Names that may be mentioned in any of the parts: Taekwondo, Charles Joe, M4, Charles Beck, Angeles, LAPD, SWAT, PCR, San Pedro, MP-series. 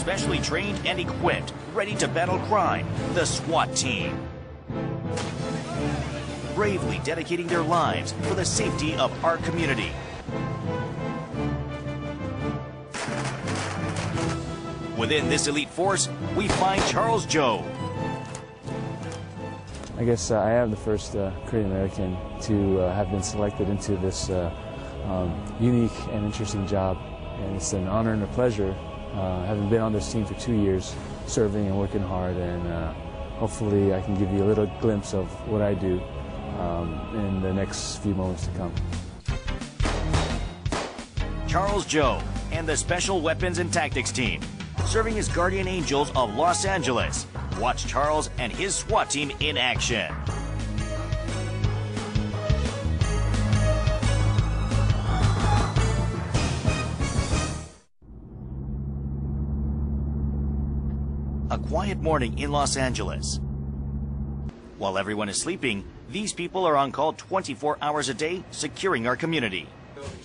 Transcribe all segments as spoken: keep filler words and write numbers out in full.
specially trained and equipped, ready to battle crime, the SWAT team. Bravely dedicating their lives for the safety of our community. Within this elite force, we find Charles Joe. I guess uh, I am the first uh, Korean American to uh, have been selected into this uh, um, unique and interesting job. And it's an honor and a pleasure uh, having been on this team for two years, serving and working hard. And uh, hopefully I can give you a little glimpse of what I do um, in the next few moments to come. Charles Joe and the Special Weapons and Tactics team, serving as guardian angels of Los Angeles. Watch Charles and his SWAT team in action. A quiet morning in Los Angeles. While everyone is sleeping, these people are on call twenty-four hours a day, securing our community.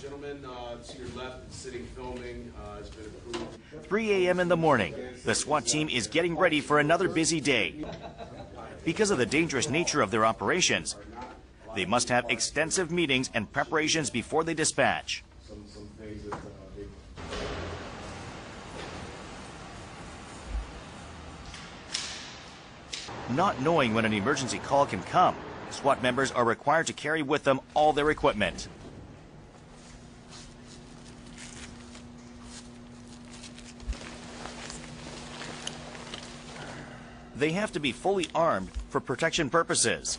Gentlemen, uh, to your left, sitting filming uh, has been approved. three A M in the morning, the SWAT team is getting ready for another busy day. Because of the dangerous nature of their operations, they must have extensive meetings and preparations before they dispatch. Not knowing when an emergency call can come, SWAT members are required to carry with them all their equipment. They have to be fully armed for protection purposes.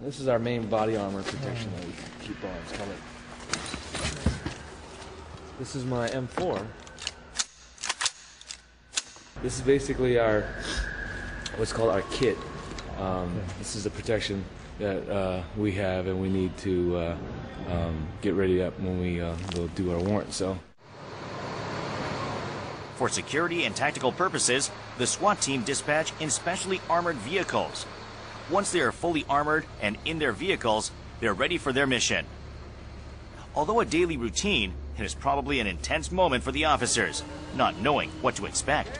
This is our main body armor protection that we keep on. It's called it. This is my M four. This is basically our what's called our kit. Um, this is the protection that uh, we have, and we need to uh, um, get ready up when we uh, go do our warrant. So. For security and tactical purposes, the SWAT team dispatch in specially armored vehicles. Once they are fully armored and in their vehicles, they're ready for their mission. Although a daily routine, it is probably an intense moment for the officers, not knowing what to expect.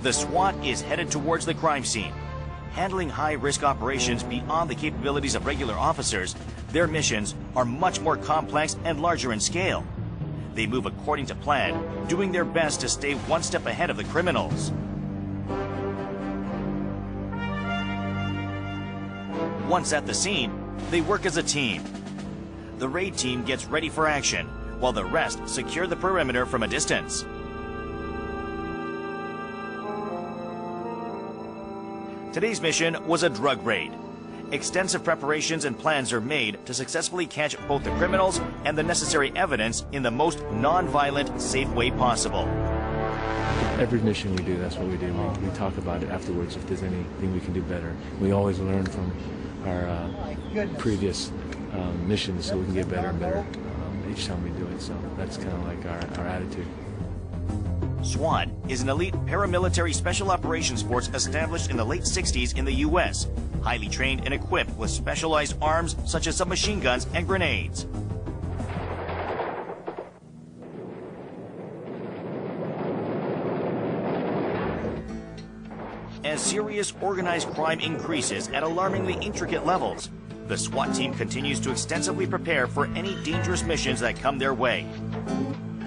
The SWAT is headed towards the crime scene. Handling high-risk operations beyond the capabilities of regular officers, their missions are much more complex and larger in scale. They move according to plan, doing their best to stay one step ahead of the criminals. Once at the scene, they work as a team. The raid team gets ready for action, while the rest secure the perimeter from a distance. Today's mission was a drug raid. Extensive preparations and plans are made to successfully catch both the criminals and the necessary evidence in the most non-violent, safe way possible. Every mission we do, that's what we do. We, we talk about it afterwards if there's anything we can do better. We always learn from our uh, previous um, missions so we can get better and better um, each time we do it. So that's kind of like our, our attitude. SWAT is an elite paramilitary special operations force established in the late sixties in the U S, highly trained and equipped with specialized arms such as submachine guns and grenades. As serious organized crime increases at alarmingly intricate levels, the SWAT team continues to extensively prepare for any dangerous missions that come their way,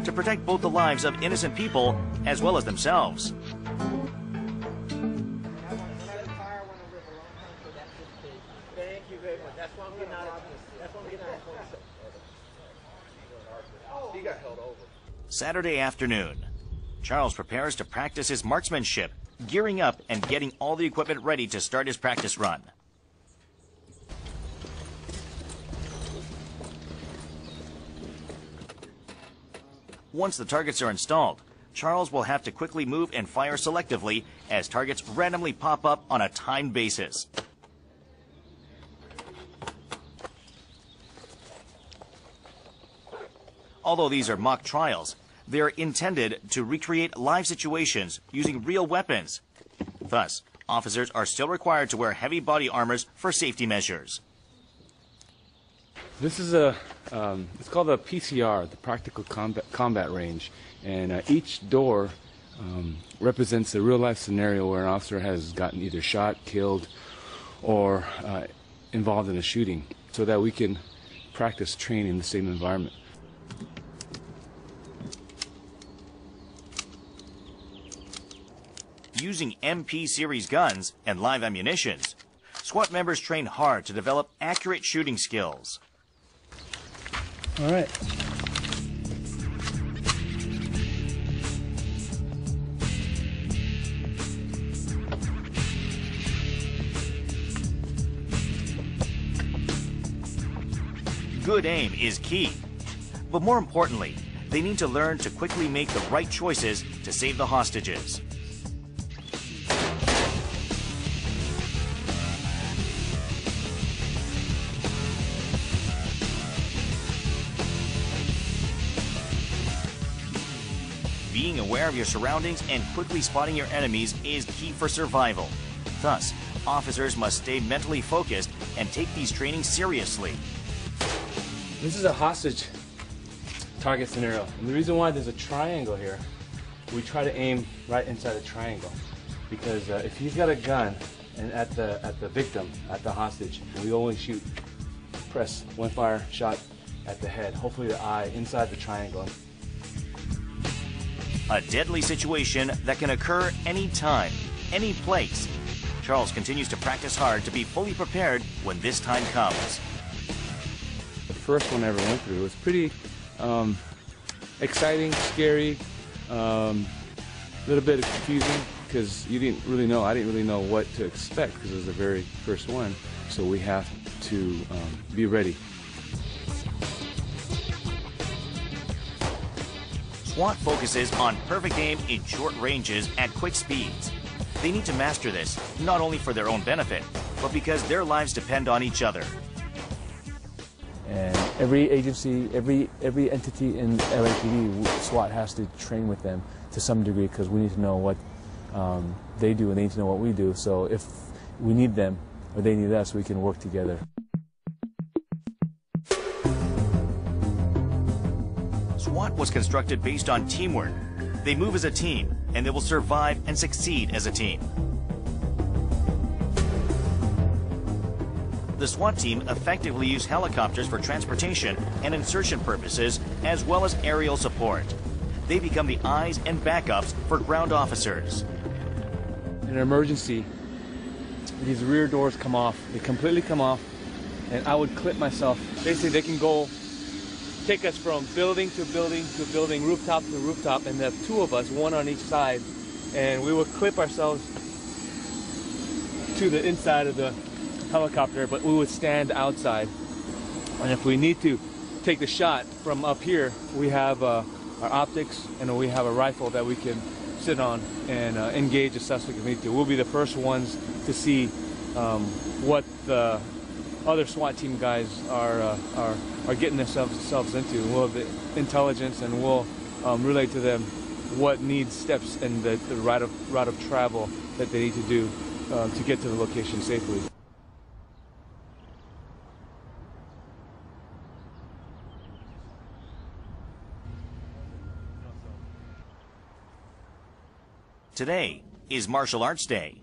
to protect both the lives of innocent people as well as themselves. Saturday afternoon, Charles prepares to practice his marksmanship, gearing up and getting all the equipment ready to start his practice run. Once the targets are installed, Charles will have to quickly move and fire selectively as targets randomly pop up on a timed basis. Although these are mock trials, they are intended to recreate live situations using real weapons. Thus, officers are still required to wear heavy body armors for safety measures. This is a, um, it's called a P C R, the Practical Combat, combat Range, and uh, each door um, represents a real-life scenario where an officer has gotten either shot, killed, or uh, involved in a shooting, so that we can practice training in the same environment. Using M P series guns and live ammunitions, SWAT members train hard to develop accurate shooting skills. All right. Good aim is key, but more importantly, they need to learn to quickly make the right choices to save the hostages. Being aware of your surroundings and quickly spotting your enemies is key for survival. Thus, officers must stay mentally focused and take these trainings seriously. This is a hostage target scenario. And the reason why there's a triangle here, we try to aim right inside a triangle. Because uh, if he's got a gun and at the, at the victim, at the hostage, we only shoot, press, one fire shot at the head, hopefully the eye, inside the triangle. A deadly situation that can occur any time, any place. Charles continues to practice hard to be fully prepared when this time comes. The first one I ever went through was pretty um, exciting, scary, a um, little bit confusing because you didn't really know, I didn't really know what to expect because it was the very first one. So we have to um, be ready. SWAT focuses on perfect aim in short ranges at quick speeds. They need to master this, not only for their own benefit, but because their lives depend on each other. And every agency, every, every entity in L A P D, SWAT has to train with them to some degree because we need to know what um, they do and they need to know what we do. So if we need them or they need us, we can work together. SWAT was constructed based on teamwork. They move as a team, and they will survive and succeed as a team. The SWAT team effectively use helicopters for transportation and insertion purposes, as well as aerial support. They become the eyes and backups for ground officers. In an emergency, these rear doors come off. They completely come off, and I would clip myself. Basically, they can go take us from building to building to building, rooftop to rooftop, and have two of us, one on each side, and we will clip ourselves to the inside of the helicopter, but we would stand outside. And if we need to take the shot from up here, we have uh, our optics, and we have a rifle that we can sit on and uh, engage a suspect if we need to. We'll be the first ones to see um, what the other SWAT team guys are uh, are, are getting themselves, themselves into. We'll have the intelligence and we'll um, relay to them what needs steps and the, the route, of, route of travel that they need to do uh, to get to the location safely. Today is Martial Arts Day.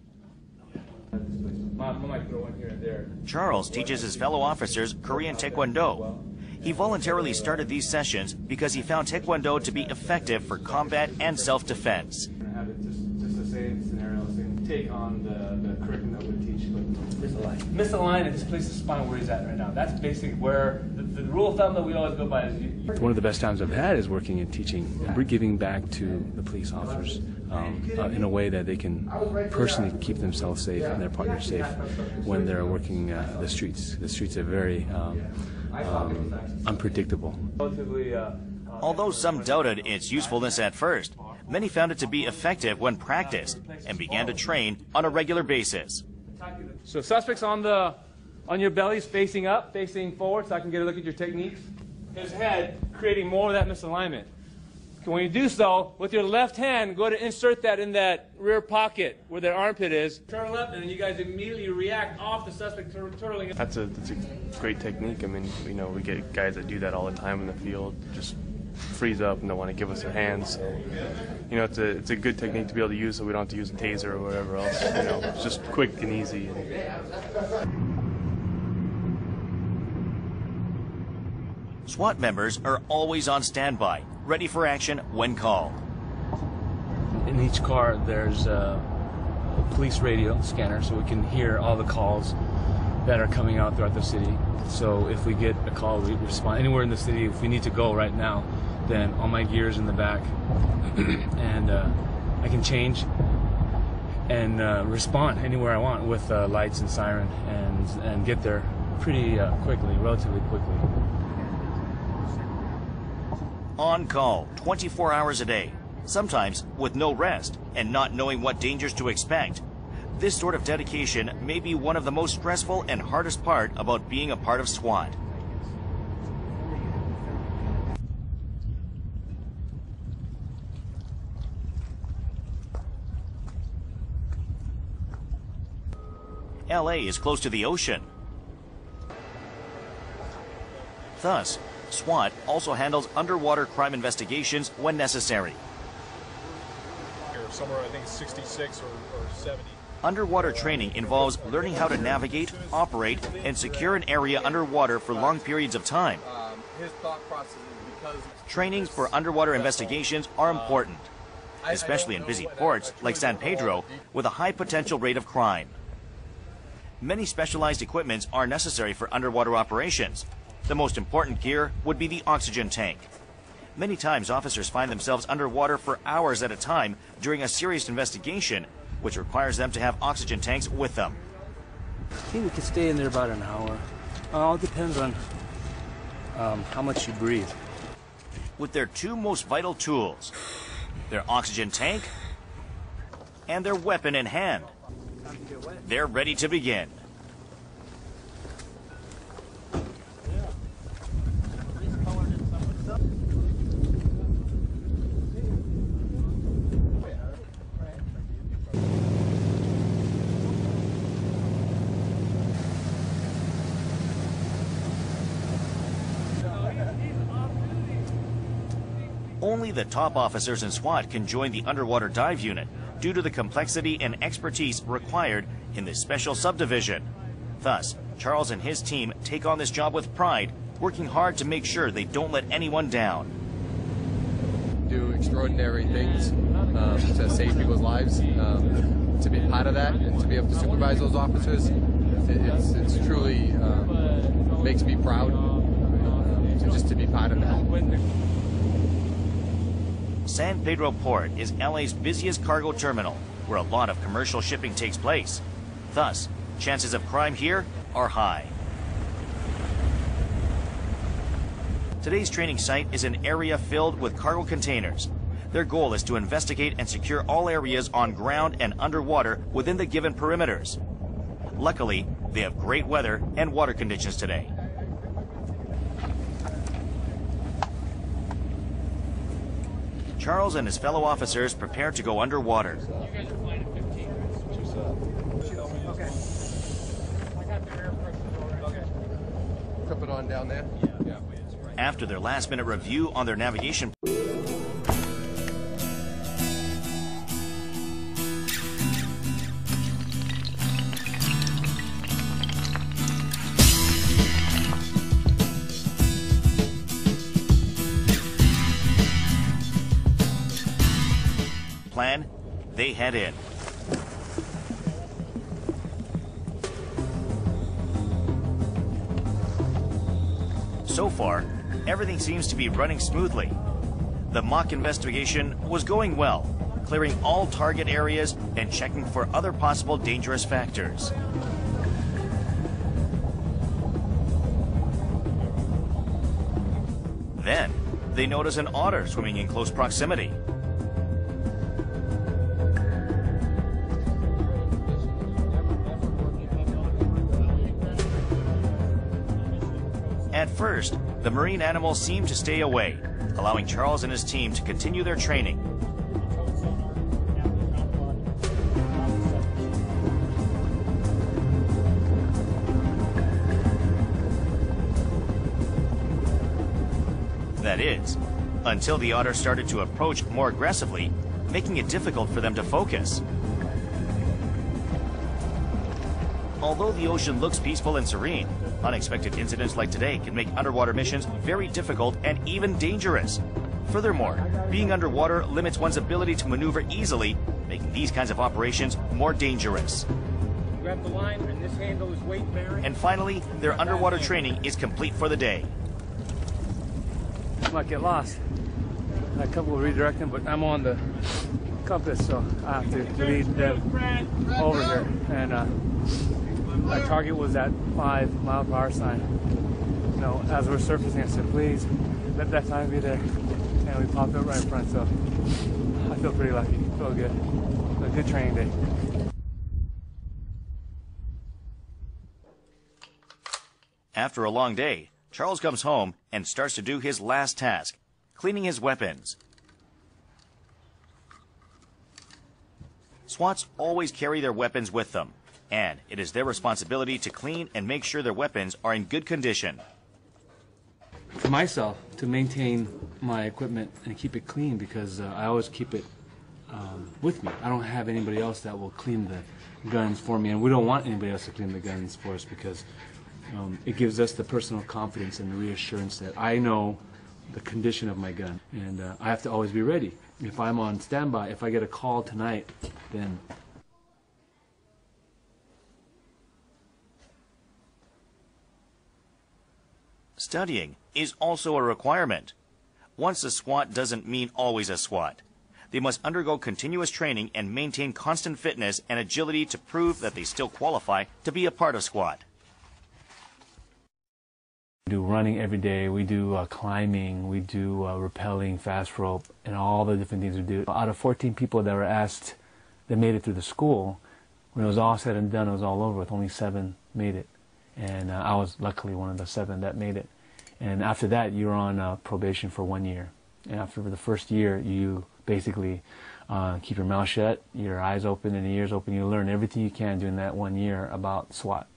Charles teaches his fellow officers Korean Taekwondo. He voluntarily started these sessions because he found Taekwondo to be effective for combat and self-defense. Misalign and displace the spine where he's at right now. That's basically where the, the rule of thumb that we always go by is. You, you One of the best times I've had is working and teaching. We're giving back to the police officers um, uh, in a way that they can personally keep themselves safe and their partners safe when they're working uh, the streets. The streets are very um, um, unpredictable. Although some doubted its usefulness at first, many found it to be effective when practiced and began to train on a regular basis. So suspect's on the, on your bellies, facing up, facing forward, so I can get a look at your techniques. His head creating more of that misalignment. When you do so, with your left hand, go to insert that in that rear pocket where their armpit is. Turn left, and you guys immediately react off the suspect turtling. That's a, that's a great technique. I mean, you know, we get guys that do that all the time in the field, just freeze up and don't want to give us their hands. So, you know, it's a, it's a good technique to be able to use so we don't have to use a taser or whatever else. You know, it's just quick and easy. SWAT members are always on standby, ready for action when called. In each car, there's a police radio scanner, so we can hear all the calls that are coming out throughout the city. So if we get a call, we respond anywhere in the city. If we need to go right now, then all my gear's in the back, and uh, I can change and uh, respond anywhere I want with uh, lights and siren, and and get there pretty uh, quickly, relatively quickly. On call, twenty-four hours a day, sometimes with no rest and not knowing what dangers to expect. This sort of dedication may be one of the most stressful and hardest part about being a part of SWAT. L A is close to the ocean. Thus, SWAT also handles underwater crime investigations when necessary. Somewhere, I think it's sixty-six or, or seventy. Underwater training involves learning how to navigate, operate, and secure an area underwater for long periods of time. Trainings for underwater investigations are important, especially in busy ports like San Pedro, with a high potential rate of crime. Many specialized equipments are necessary for underwater operations. The most important gear would be the oxygen tank. Many times officers find themselves underwater for hours at a time during a serious investigation, which requires them to have oxygen tanks with them. I think we can stay in there about an hour. It all depends on um, how much you breathe. With their two most vital tools, their oxygen tank and their weapon in hand, they're ready to begin. Only the top officers in SWAT can join the underwater dive unit due to the complexity and expertise required in this special subdivision. Thus, Charles and his team take on this job with pride, working hard to make sure they don't let anyone down. Do extraordinary things um, to save people's lives. Um, to be part of that and to be able to supervise those officers, it's, it's truly um, makes me proud um, to just to be part of that. San Pedro Port is L A's busiest cargo terminal, where a lot of commercial shipping takes place. Thus, chances of crime here are high. Today's training site is an area filled with cargo containers. Their goal is to investigate and secure all areas on ground and underwater within the given perimeters. Luckily, they have great weather and water conditions today. Charles and his fellow officers prepare to go underwater. After their last-minute review on their navigation plan, they head in. So far, everything seems to be running smoothly. The mock investigation was going well, clearing all target areas and checking for other possible dangerous factors. Then, they notice an otter swimming in close proximity. At first, the marine animals seemed to stay away, allowing Charles and his team to continue their training. That is, until the otter started to approach more aggressively, making it difficult for them to focus. Although the ocean looks peaceful and serene, unexpected incidents like today can make underwater missions very difficult and even dangerous. Furthermore, being underwater limits one's ability to maneuver easily, making these kinds of operations more dangerous. Grab the line, and this handle is weight bearing. And finally, their underwater training is complete for the day. I might get lost. A couple of redirecting, but I'm on the compass, so I have to lead them over here. And uh, my target was that five mile per hour sign. You know, as we're surfacing, I said, please let that sign be there. And we popped up right in front, so I feel pretty lucky. Feel good. A good training day. After a long day, Charles comes home and starts to do his last task, cleaning his weapons. SWATs always carry their weapons with them, and it is their responsibility to clean and make sure their weapons are in good condition. For myself, to maintain my equipment and keep it clean, because uh, I always keep it um, with me. I don't have anybody else that will clean the guns for me, and we don't want anybody else to clean the guns for us, because um, it gives us the personal confidence and the reassurance that I know the condition of my gun, and uh, I have to always be ready. If I'm on standby, if I get a call tonight, then... Studying is also a requirement. Once a SWAT doesn't mean always a SWAT. They must undergo continuous training and maintain constant fitness and agility to prove that they still qualify to be a part of SWAT. We do running every day, we do uh, climbing, we do uh, rappelling, fast rope, and all the different things we do. Out of fourteen people that were asked that made it through the school, when it was all said and done, it was all over with. Only seven made it. And uh, I was luckily one of the seven that made it. And after that, you're on uh, probation for one year. And after the first year, you basically uh, keep your mouth shut, your eyes open, and your ears open. You learn everything you can during that one year about SWAT.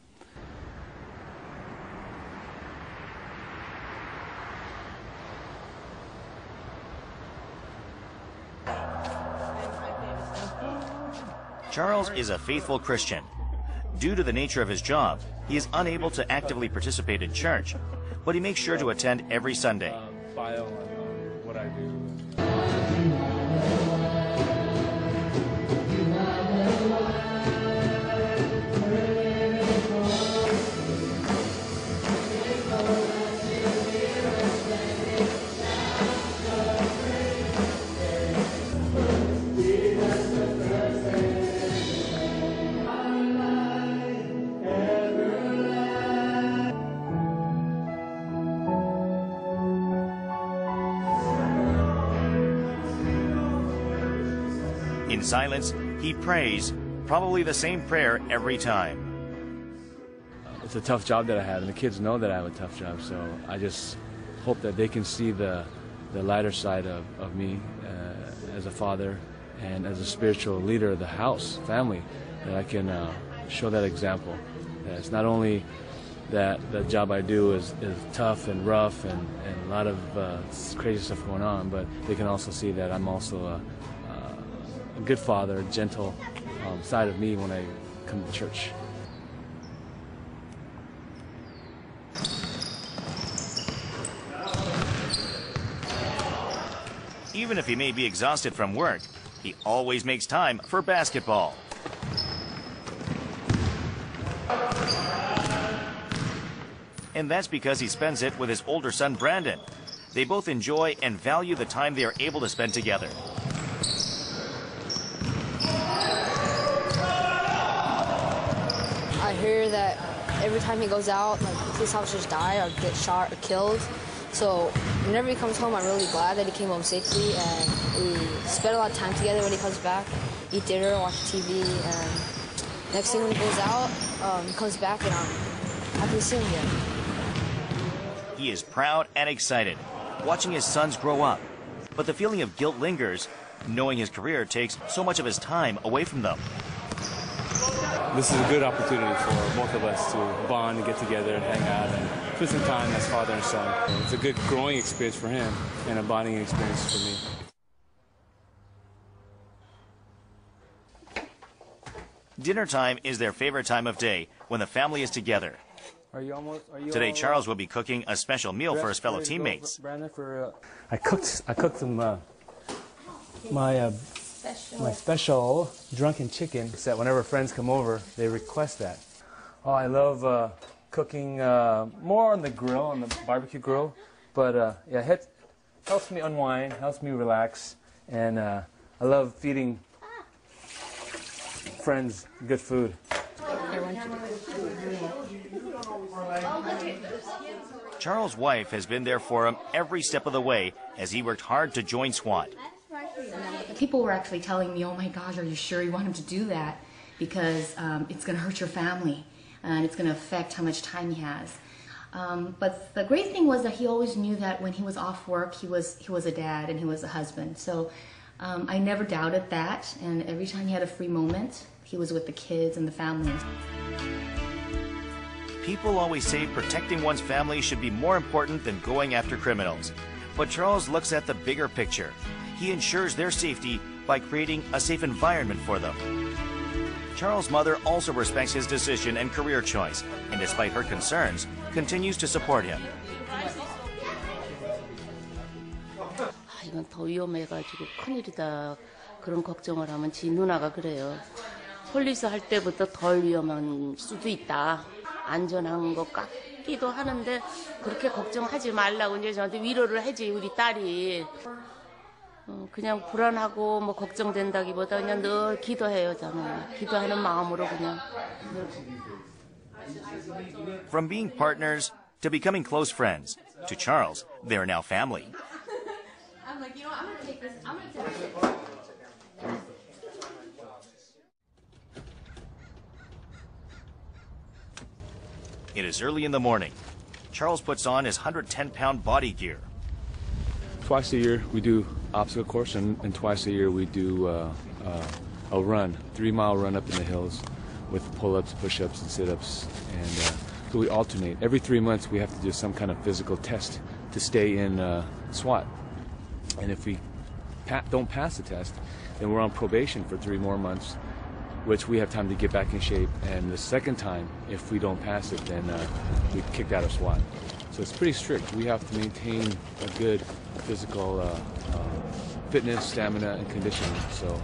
Charles is a faithful Christian. Due to the nature of his job, he is unable to actively participate in church, but he makes sure to attend every Sunday. In silence, he prays, probably the same prayer every time. It's a tough job that I have, and the kids know that I have a tough job, so I just hope that they can see the, the lighter side of, of me uh, as a father and as a spiritual leader of the house, family, that I can uh, show that example. That it's not only that the job I do is, is tough and rough and, and a lot of uh, crazy stuff going on, but they can also see that I'm also a A good father, gentle um, side of me when I come to church. Even if he may be exhausted from work, he always makes time for basketball. And that's because he spends it with his older son, Brandon. They both enjoy and value the time they are able to spend together. I hear that every time he goes out, like, his house just die or get shot or killed. So whenever he comes home, I'm really glad that he came home safely, and we spend a lot of time together when he comes back, eat dinner, watch T V, and next thing when he goes out, um, he comes back and I'm happy to see him again. He is proud and excited, watching his sons grow up. But the feeling of guilt lingers, knowing his career takes so much of his time away from them. This is a good opportunity for both of us to bond and get together and hang out and spend some time as father and son. It's a good growing experience for him and a bonding experience for me. Dinner time is their favorite time of day, when the family is together. Are you almost, are you Today, almost Charles will be cooking a special meal for his fellow teammates. Brandon, for, uh, I cooked, I cooked them uh, my, uh, my special drunken chicken, that whenever friends come over, they request that. Oh, I love uh, cooking uh, more on the grill, on the barbecue grill, but uh, yeah, it helps me unwind, helps me relax, and uh, I love feeding friends good food. Charles' wife has been there for him every step of the way as he worked hard to join SWAT. People were actually telling me, oh my gosh, are you sure you want him to do that? Because um, it's going to hurt your family and it's going to affect how much time he has. Um, but the great thing was that he always knew that when he was off work, he was, he was a dad and he was a husband. So um, I never doubted that, and every time he had a free moment, he was with the kids and the family. People always say protecting one's family should be more important than going after criminals. But Charles looks at the bigger picture. He ensures their safety by creating a safe environment for them. Charles' mother also respects his decision and career choice, and despite her concerns, continues to support him. 아, 이건 더 위험해가지고 큰일이다. 그런 걱정을 하면 지 누나가 그래요. 폴리스 할 때부터 덜 위험한 수도 있다. 안전한 것 같기도 하는데 그렇게 걱정하지 말라고 이제 저한테 위로를 해지 우리 딸이. 어, 그냥 불안하고 뭐 걱정된다기보다 그냥 늘 기도해요 저는. 기도하는 마음으로 그냥. From being partners to becoming close friends, to Charles, they are now family. I'm like, you know what? I'm gonna take this. I'm gonna take this. It is early in the morning. Charles puts on his one hundred ten pound body gear. Twice a year we do obstacle course, and, and twice a year we do uh, uh, a run, three mile run up in the hills with pull-ups, push-ups, and sit-ups. And uh, so we alternate. Every three months we have to do some kind of physical test to stay in uh, SWAT. And if we pa don't pass the test, then we're on probation for three more months, which we have time to get back in shape. And the second time, if we don't pass it, then uh, we kicked out of SWAT. So it's pretty strict. We have to maintain a good physical uh, uh, fitness, stamina, and conditioning. So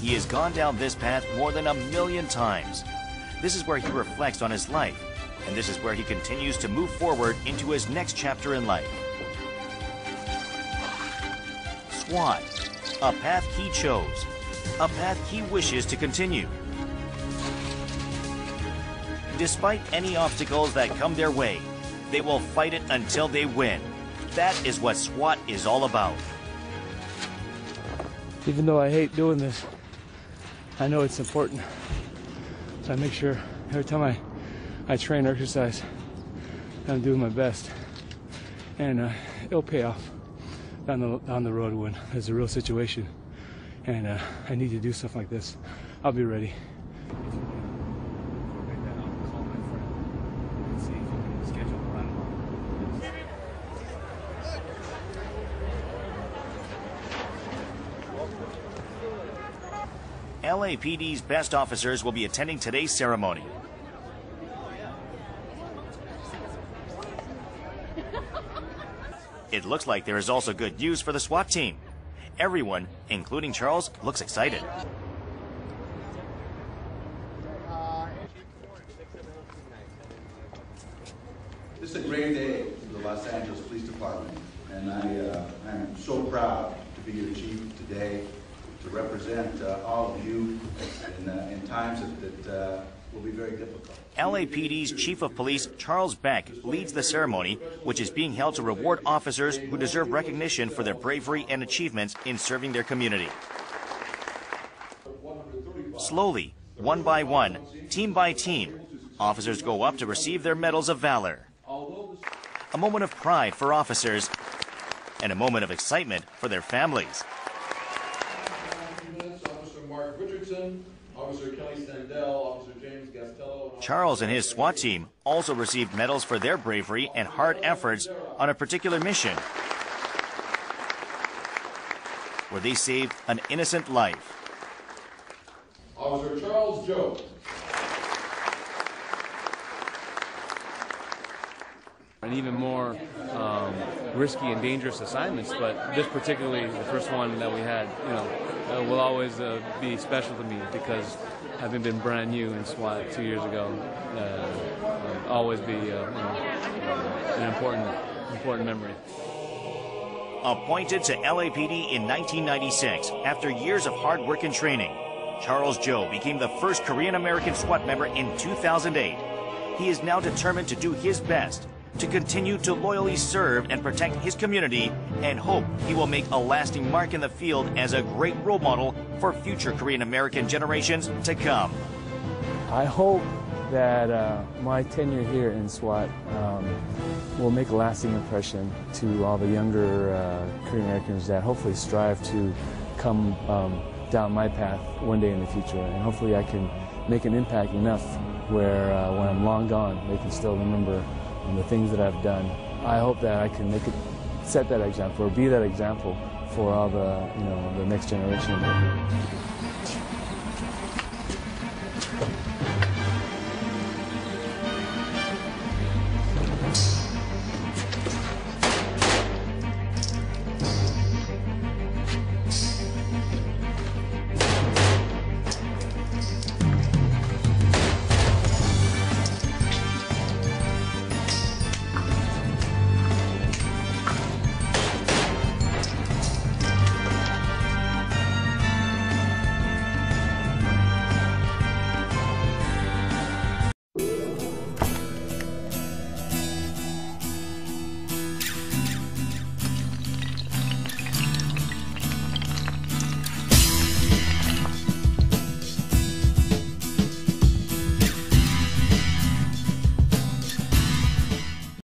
he has gone down this path more than a million times. This is where he reflects on his life, and this is where he continues to move forward into his next chapter in life. SWAT, a path he chose, a path he wishes to continue. Despite any obstacles that come their way, they will fight it until they win. That is what SWAT is all about. Even though I hate doing this, I know it's important. So I make sure every time I, I train or exercise, I'm doing my best. And uh, it'll pay off. Down the, down the road when there's a real situation and uh, I need to do stuff like this, I'll be ready. L A P D's best officers will be attending today's ceremony. It looks like there is also good news for the SWAT team. Everyone, including Charles, looks excited. This is a great day for the Los Angeles Police Department, and I, uh, I am so proud to be your chief today, to represent uh, all of you in, uh, in times that, that uh, will be very difficult. L A P D's Chief of Police, Charles Beck, leads the ceremony, which is being held to reward officers who deserve recognition for their bravery and achievements in serving their community. Slowly, one by one, team by team, Officers go up to receive their Medals of Valor. A moment of pride for officers and a moment of excitement for their families. Charles and his SWAT team also received medals for their bravery and hard efforts on a particular mission where they saved an innocent life. Officer Charles Joe. And even more um, risky and dangerous assignments, but this particularly, the first one that we had, you know, uh, will always uh, be special to me because having been brand new in SWAT two years ago, uh, will always be uh, you know, an important, important memory. Appointed to L A P D in nineteen ninety-six, after years of hard work and training, Charles Joe became the first Korean-American SWAT member in two thousand eight. He is now determined to do his best to continue to loyally serve and protect his community and hope he will make a lasting mark in the field as a great role model for future Korean-American generations to come. I hope that uh, my tenure here in SWAT um, will make a lasting impression to all the younger uh, Korean-Americans that hopefully strive to come um, down my path one day in the future, and hopefully I can make an impact enough where uh, when I'm long gone they can still remember and the things that I've done. I hope that I can make it, set that example, or be that example for all the, you know, the next generation.